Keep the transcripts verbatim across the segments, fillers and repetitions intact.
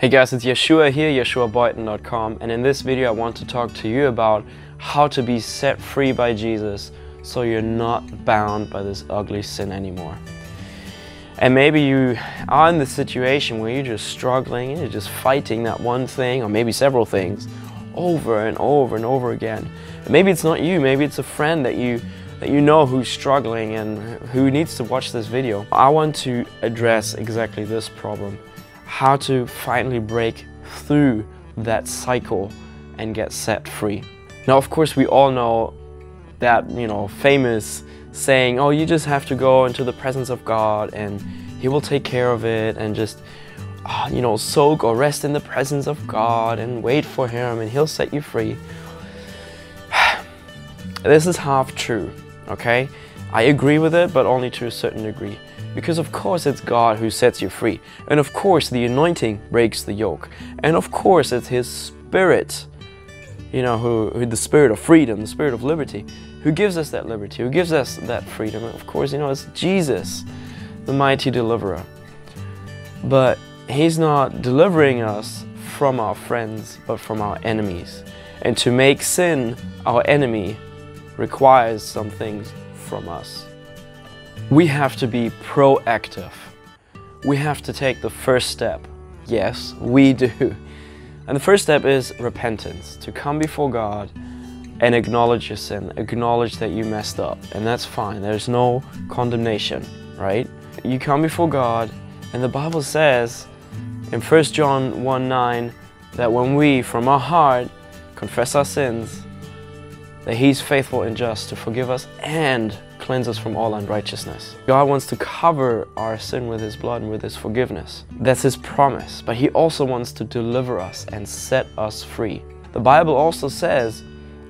Hey guys, it's Yeshua here, Yeshua Boyton dot com, and in this video I want to talk to you about how to be set free by Jesus so you're not bound by this ugly sin anymore. And maybe you are in the situation where you're just struggling and you're just fighting that one thing, or maybe several things, over and over and over again. And maybe it's not you, maybe it's a friend that you that you know who's struggling and who needs to watch this video. I want to address exactly this problem. How to finally break through that cycle and get set free. Now, of course, we all know that, you know, famous saying, oh, you just have to go into the presence of God and He will take care of it, and just, you know, soak or rest in the presence of God and wait for Him and He'll set you free. This is half true, okay? I agree with it, but only to a certain degree. Because of course it's God who sets you free, and of course the anointing breaks the yoke, and of course it's His Spirit, you know, who, who the Spirit of freedom, the Spirit of liberty, who gives us that liberty, who gives us that freedom. And of course, you know, it's Jesus, the mighty deliverer. But He's not delivering us from our friends, but from our enemies. And to make sin our enemy requires some things from us. We have to be proactive. We have to take the first step. Yes, we do. And the first step is repentance, to come before God and acknowledge your sin, acknowledge that you messed up, and that's fine. There's no condemnation, right? You come before God, and the Bible says in First John one nine that when we, from our heart, confess our sins, that He's faithful and just to forgive us and cleanse us from all unrighteousness. God wants to cover our sin with His blood and with His forgiveness. That's His promise, but He also wants to deliver us and set us free. The Bible also says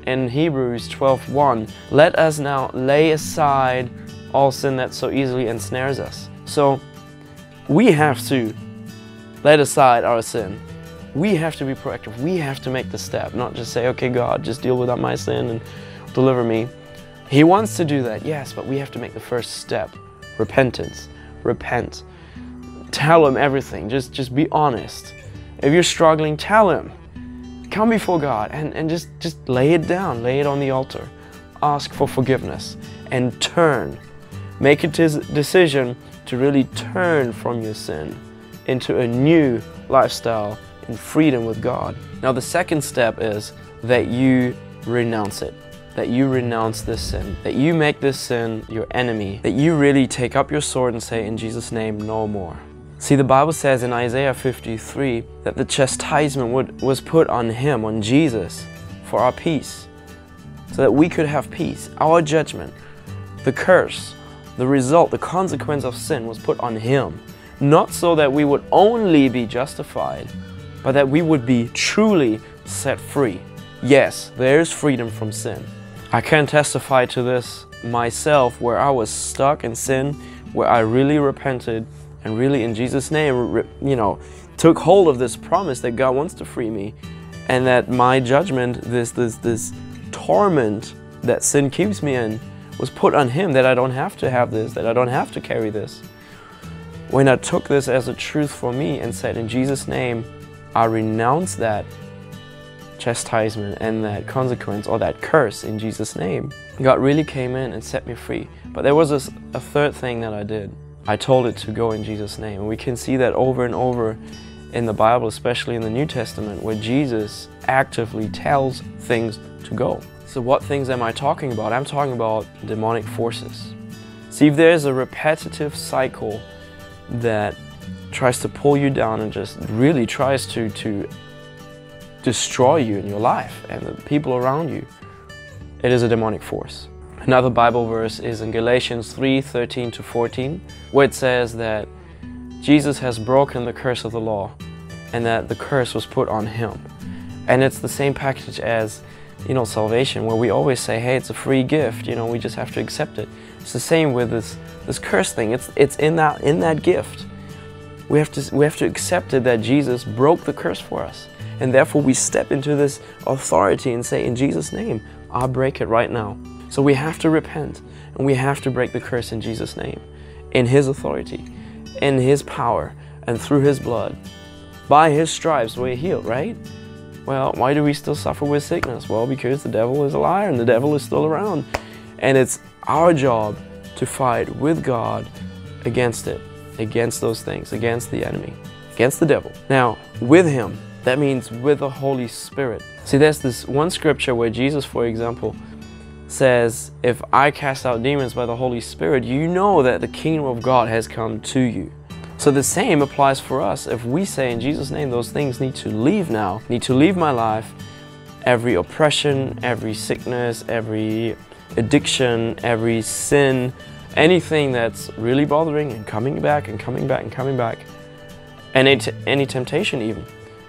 in Hebrews twelve one, let us now lay aside all sin that so easily ensnares us. So we have to let aside our sin. We have to be proactive. We have to make the step, not just say, okay, God, just deal with my sin and deliver me. He wants to do that, yes, but we have to make the first step. Repentance. Repent. Tell Him everything. Just, just be honest. If you're struggling, tell Him. Come before God and, and just, just lay it down. Lay it on the altar. Ask for forgiveness and turn. Make a decision to really turn from your sin into a new lifestyle and freedom with God. Now the second step is that you renounce it, that you renounce this sin, that you make this sin your enemy, that you really take up your sword and say, in Jesus' name, no more. See, the Bible says in Isaiah fifty-three that the chastisement would, was put on Him, on Jesus, for our peace, so that we could have peace. Our judgment, the curse, the result, the consequence of sin was put on Him, not so that we would only be justified, but that we would be truly set free. Yes, there is freedom from sin. I can testify to this myself, where I was stuck in sin, where I really repented and really in Jesus' name, you know, took hold of this promise that God wants to free me, and that my judgment, this, this, this torment that sin keeps me in, was put on Him, that I don't have to have this, that I don't have to carry this. When I took this as a truth for me and said, in Jesus' name, I renounce that chastisement and that consequence or that curse in Jesus' name, God really came in and set me free. But there was a, a third thing that I did. I told it to go in Jesus' name. And we can see that over and over in the Bible, especially in the New Testament, where Jesus actively tells things to go. So what things am I talking about? I'm talking about demonic forces. See, if there's a repetitive cycle that tries to pull you down and just really tries to, to destroy you in your life and the people around you, it is a demonic force. Another Bible verse is in Galatians three thirteen to fourteen, where it says that Jesus has broken the curse of the law and that the curse was put on Him. And it's the same package as, you know, salvation, where we always say, hey, it's a free gift, you know, we just have to accept it. It's the same with this, this curse thing. It's, it's in that, in that gift. We have to, we have to accept it, that Jesus broke the curse for us. And therefore we step into this authority and say, in Jesus' name, I break it right now. So we have to repent and we have to break the curse in Jesus' name, in His authority, in His power, and through His blood. by his stripes we're healed, right? Well, why do we still suffer with sickness? Well, because the devil is a liar and the devil is still around. And it's our job to fight with God against it, against those things, against the enemy, against the devil. Now, with him, that means with the Holy Spirit. See, there's this one scripture where Jesus, for example, says, if I cast out demons by the Holy Spirit, you know that the kingdom of God has come to you. So the same applies for us. If we say in Jesus' name, those things need to leave now, need to leave my life, every oppression, every sickness, every addiction, every sin, anything that's really bothering and coming back and coming back and coming back, and it, any temptation even,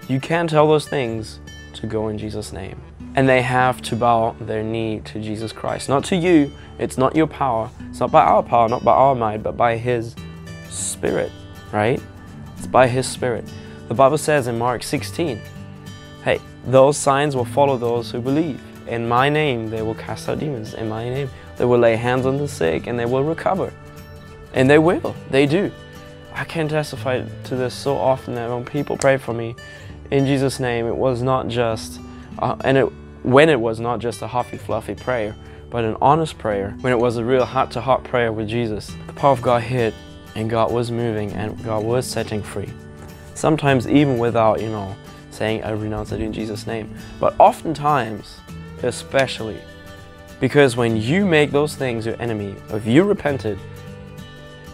you can tell those things to go in Jesus' name. And they have to bow their knee to Jesus Christ. Not to you, it's not your power, it's not by our power, not by our might, but by his Spirit. Right? It's by his Spirit. The Bible says in Mark sixteen, hey, those signs will follow those who believe. In my name they will cast out demons. In my name they will lay hands on the sick and they will recover. And they will. They do. I can testify to this so often that when people pray for me in Jesus' name, it was not just, uh, and it, when it was not just a huffy fluffy prayer, but an honest prayer, when it was a real heart-to-heart prayer with Jesus, the power of God hit. And God was moving and God was setting free. Sometimes even without, you know, saying, I renounce it in Jesus' name. But oftentimes, especially, because when you make those things your enemy, if you repented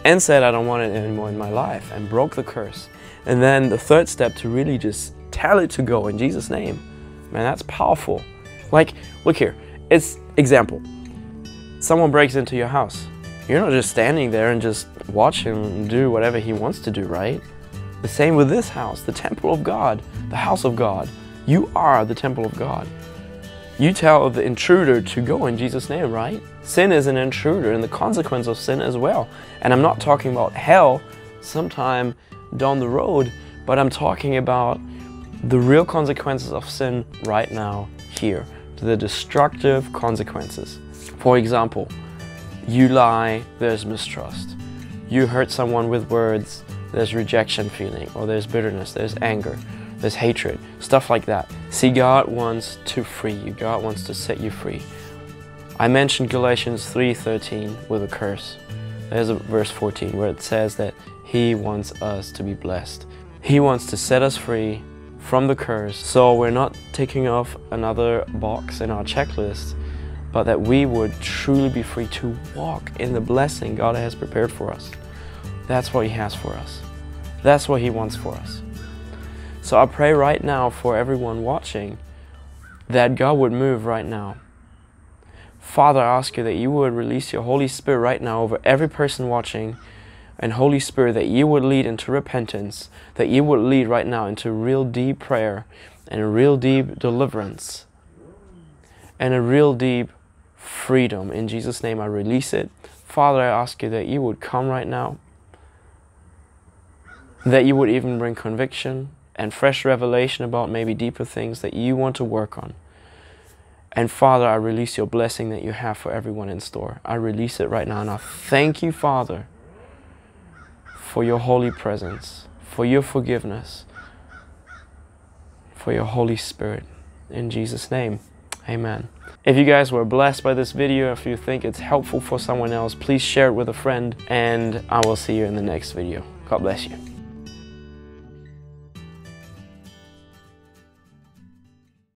and said, I don't want it anymore in my life, and broke the curse, and then the third step to really just tell it to go in Jesus' name, man, that's powerful. Like, look here, it's example. Someone breaks into your house. You're not just standing there and just watch him do whatever he wants to do, right? The same with this house, the temple of God, the house of God. You are the temple of God. You tell the intruder to go in Jesus' name, right? Sin is an intruder and the consequence of sin as well. And I'm not talking about hell sometime down the road, but I'm talking about the real consequences of sin right now, here. The destructive consequences. For example, you lie, there's mistrust. You hurt someone with words, there's rejection feeling, or there's bitterness, there's anger, there's hatred, stuff like that. See, God wants to free you. God wants to set you free. I mentioned Galatians three thirteen with a curse. There's a verse fourteen where it says that he wants us to be blessed. He wants to set us free from the curse, so we're not ticking off another box in our checklist, but that we would truly be free to walk in the blessing God has prepared for us. That's what he has for us. That's what he wants for us. So I pray right now for everyone watching that God would move right now. Father, I ask you that you would release your Holy Spirit right now over every person watching, and Holy Spirit, that you would lead into repentance, that you would lead right now into real deep prayer and real deep deliverance and a real deep freedom. In Jesus' name I release it. Father, I ask you that you would come right now, that you would even bring conviction and fresh revelation about maybe deeper things that you want to work on. And Father, I release your blessing that you have for everyone in store. I release it right now, and I thank you, Father, for your holy presence, for your forgiveness, for your Holy Spirit. In Jesus' name. Amen. If you guys were blessed by this video, if you think it's helpful for someone else, please share it with a friend, and I will see you in the next video. God bless you.